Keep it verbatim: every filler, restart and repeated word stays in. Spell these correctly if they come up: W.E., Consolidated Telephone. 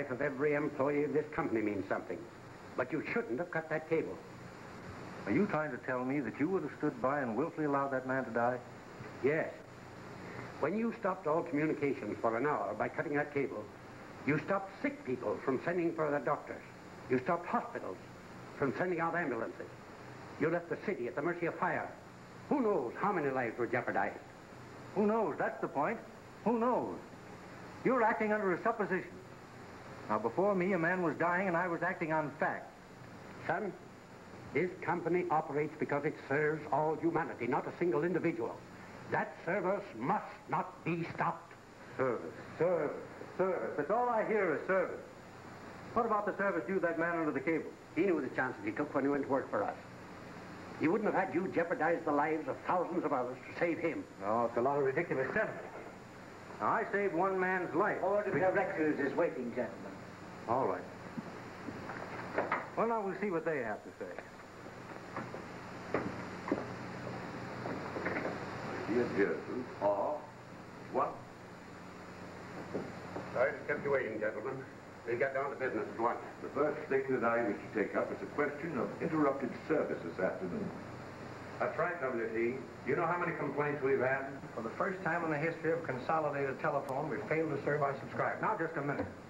The life of every employee of this company means something. But you shouldn't have cut that cable. Are you trying to tell me that you would have stood by and willfully allowed that man to die? Yes. When you stopped all communications for an hour by cutting that cable, you stopped sick people from sending for their doctors. You stopped hospitals from sending out ambulances. You left the city at the mercy of fire. Who knows how many lives were jeopardized? Who knows? That's the point. Who knows? You're acting under a supposition. Now, before me, a man was dying, and I was acting on fact. Son, this company operates because it serves all humanity, not a single individual. That service must not be stopped. Service, service, service. That's all I hear is service. What about the service due that man under the cable? He knew the chances he took when he went to work for us. He wouldn't have had you jeopardize the lives of thousands of others to save him. No, it's a lot of ridiculous sentiment. Now, I saved one man's life. Board of Directors is waiting, gentlemen. All right. Well, now we'll see what they have to say. Dear Gertrude, or what? Sorry to keep you waiting, gentlemen. We'll get down to business at once. The first thing that I wish to take up is a question of interrupted service this afternoon. That's right, W E You know how many complaints we've had? For the first time in the history of Consolidated Telephone, we failed to serve our subscribers. Now, just a minute.